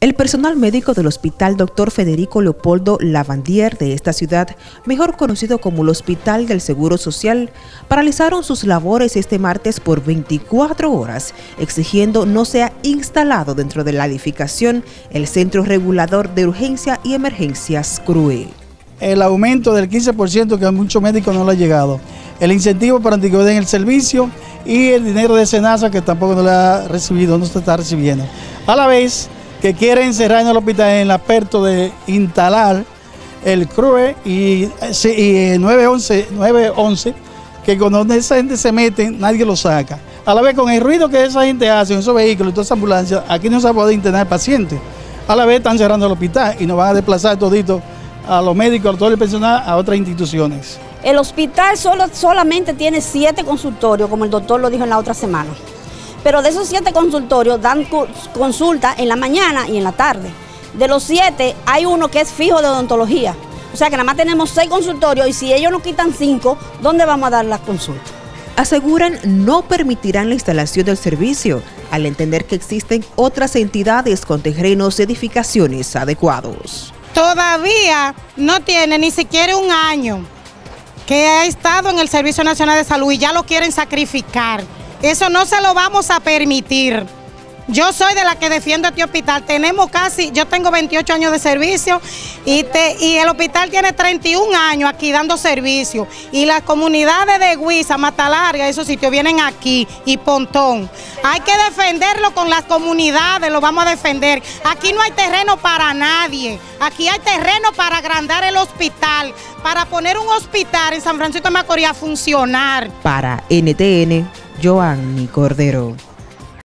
El personal médico del Hospital Doctor Federico Leopoldo Lavandier de esta ciudad, mejor conocido como el Hospital del Seguro Social, paralizaron sus labores este martes por 24 horas, exigiendo no sea instalado dentro de la edificación el Centro Regulador de Urgencia y Emergencias CRUE. El aumento del 15% que a muchos médicos no le ha llegado, el incentivo para que den el servicio y el dinero de Senasa que tampoco no le ha recibido, no se está recibiendo. A la vez que quieren cerrar en el hospital en el aspecto de instalar el CRUE y 911, que cuando esa gente se mete, nadie lo saca. A la vez, con el ruido que esa gente hace en esos vehículos y todas esas ambulancias, aquí no se ha podido internar pacientes. A la vez están cerrando el hospital y nos van a desplazar todito a los médicos, a todo el personal, a otras instituciones. El hospital solamente tiene 7 consultorios, como el doctor lo dijo en la otra semana. Pero de esos 7 consultorios dan consulta en la mañana y en la tarde. De los 7 hay uno que es fijo de odontología. O sea que nada más tenemos 6 consultorios y si ellos nos quitan 5, ¿dónde vamos a dar las consultas? Aseguran no permitirán la instalación del servicio, al entender que existen otras entidades con terrenos y edificaciones adecuados. Todavía no tiene ni siquiera un año que ha estado en el Servicio Nacional de Salud y ya lo quieren sacrificar. Eso no se lo vamos a permitir. Yo soy de la que defiendo este hospital. Yo tengo 28 años de servicio y el hospital tiene 31 años aquí dando servicio. Y las comunidades de Guisa, Matalarga, esos sitios vienen aquí y Pontón. Hay que defenderlo con las comunidades, lo vamos a defender. Aquí no hay terreno para nadie. Aquí hay terreno para agrandar el hospital, para poner un hospital en San Francisco de Macorís a funcionar. Para NTN... Yoani Cordero.